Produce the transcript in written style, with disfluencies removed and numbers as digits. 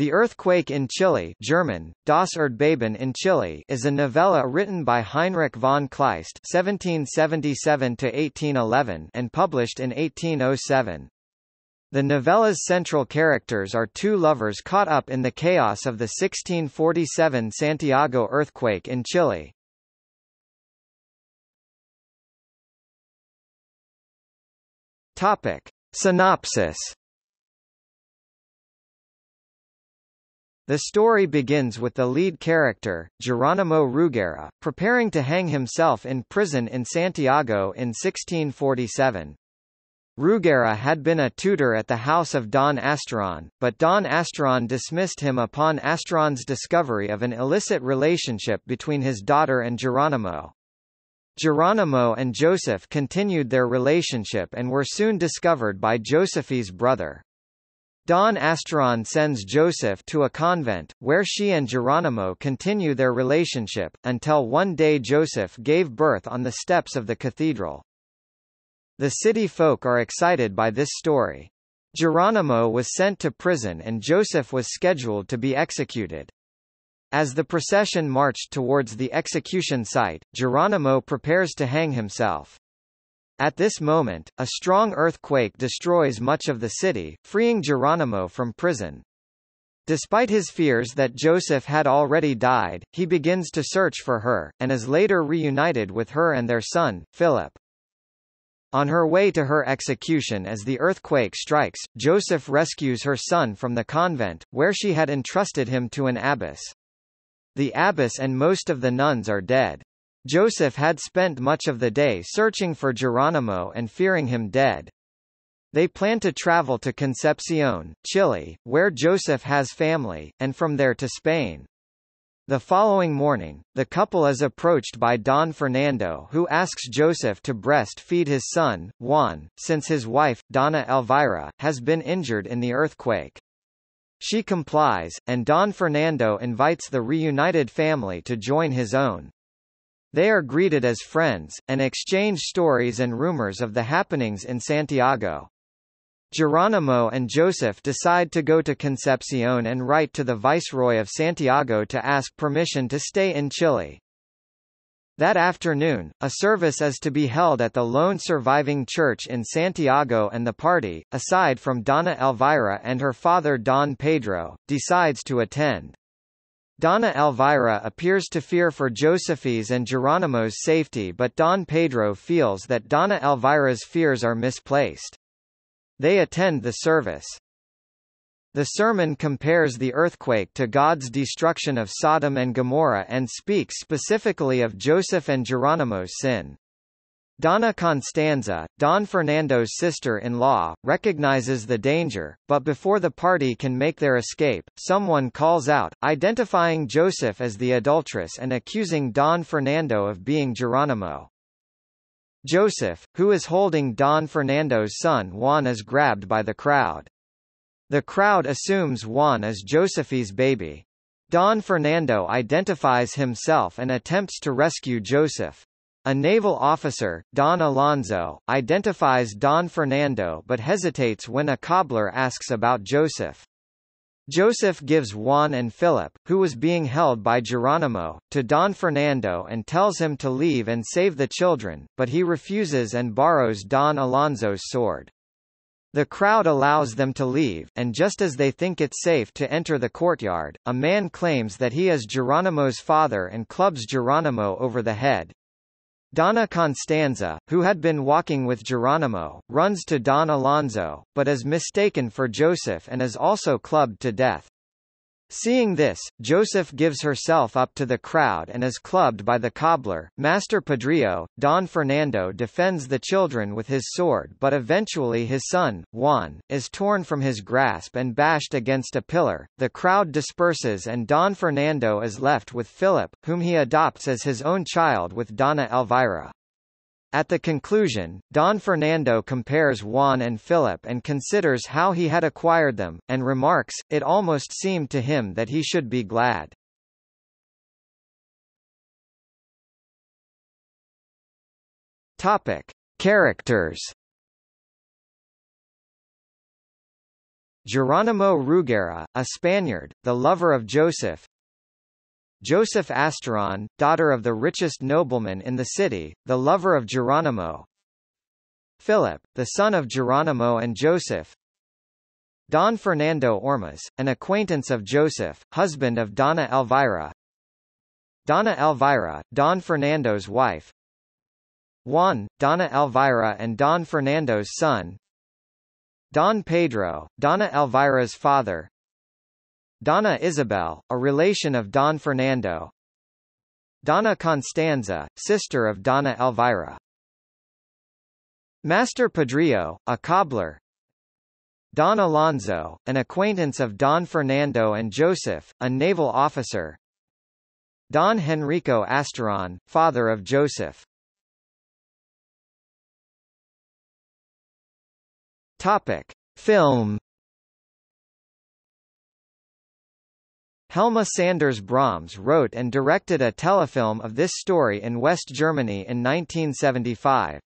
The Earthquake in Chile, German, Das Erdbeben in Chile, is a novella written by Heinrich von Kleist (1777–1811) and published in 1807. The novella's central characters are two lovers caught up in the chaos of the 1647 Santiago earthquake in Chile. Topic: Synopsis. The story begins with the lead character, Jeronimo Rugera, preparing to hang himself in prison in Santiago in 1647. Rugera had been a tutor at the house of Don Asteron, but Don Asteron dismissed him upon Asteron's discovery of an illicit relationship between his daughter and Jeronimo. Jeronimo and Joseph continued their relationship and were soon discovered by Josephe's brother. Don Asteron sends Joseph to a convent, where she and Jeronimo continue their relationship, until one day Joseph gave birth on the steps of the cathedral. The city folk are excited by this story. Jeronimo was sent to prison and Joseph was scheduled to be executed. As the procession marched towards the execution site, Jeronimo prepares to hang himself. At this moment, a strong earthquake destroys much of the city, freeing Jeronimo from prison. Despite his fears that Joseph had already died, he begins to search for her, and is later reunited with her and their son, Philip. On her way to her execution as the earthquake strikes, Joseph rescues her son from the convent, where she had entrusted him to an abbess. The abbess and most of the nuns are dead. Joseph had spent much of the day searching for Jeronimo and fearing him dead. They plan to travel to Concepcion, Chile, where Joseph has family, and from there to Spain. The following morning, the couple is approached by Don Fernando, who asks Joseph to breastfeed his son, Juan, since his wife, Donna Elvira, has been injured in the earthquake. She complies, and Don Fernando invites the reunited family to join his own. They are greeted as friends, and exchange stories and rumors of the happenings in Santiago. Jeronimo and Joseph decide to go to Concepcion and write to the Viceroy of Santiago to ask permission to stay in Chile. That afternoon, a service is to be held at the lone surviving church in Santiago, and the party, aside from Donna Elvira and her father Don Pedro, decides to attend. Donna Elvira appears to fear for Josephe's and Geronimo's safety, but Don Pedro feels that Donna Elvira's fears are misplaced. They attend the service. The sermon compares the earthquake to God's destruction of Sodom and Gomorrah and speaks specifically of Joseph and Geronimo's sin. Donna Constanza, Don Fernando's sister-in-law, recognizes the danger, but before the party can make their escape, someone calls out, identifying Joseph as the adulteress and accusing Don Fernando of being Jeronimo. Joseph, who is holding Don Fernando's son Juan, is grabbed by the crowd. The crowd assumes Juan is Josephe's baby. Don Fernando identifies himself and attempts to rescue Joseph. A naval officer, Don Alonso, identifies Don Fernando but hesitates when a cobbler asks about Joseph. Joseph gives Juan and Philip, who was being held by Jeronimo, to Don Fernando and tells him to leave and save the children, but he refuses and borrows Don Alonso's sword. The crowd allows them to leave, and just as they think it's safe to enter the courtyard, a man claims that he is Geronimo's father and clubs Jeronimo over the head. Donna Constanza, who had been walking with Jeronimo, runs to Don Alonso, but is mistaken for Joseph and is also clubbed to death. Seeing this, Joseph gives herself up to the crowd and is clubbed by the cobbler, Master Padrio. Don Fernando defends the children with his sword, but eventually his son, Juan, is torn from his grasp and bashed against a pillar. The crowd disperses and Don Fernando is left with Philip, whom he adopts as his own child with Donna Elvira. At the conclusion, Don Fernando compares Juan and Philip and considers how he had acquired them, and remarks, it almost seemed to him that he should be glad. Topic: Characters. Jeronimo Rugera, a Spaniard, the lover of Joseph. Josephe Asteron, daughter of the richest nobleman in the city, the lover of Jeronimo. Philip, the son of Jeronimo and Joseph. Don Fernando Ormas, an acquaintance of Joseph, husband of Donna Elvira. Donna Elvira, Don Fernando's wife. Juan, Donna Elvira and Don Fernando's son. Don Pedro, Donna Elvira's father. Donna Isabel, a relation of Don Fernando. Donna Constanza, sister of Donna Elvira. Master Padrio, a cobbler. Don Alonso, an acquaintance of Don Fernando and Joseph, a naval officer. Don Henrico Astoron, father of Joseph. Topic: Film. Helma Sanders-Brahms wrote and directed a telefilm of this story in West Germany in 1975.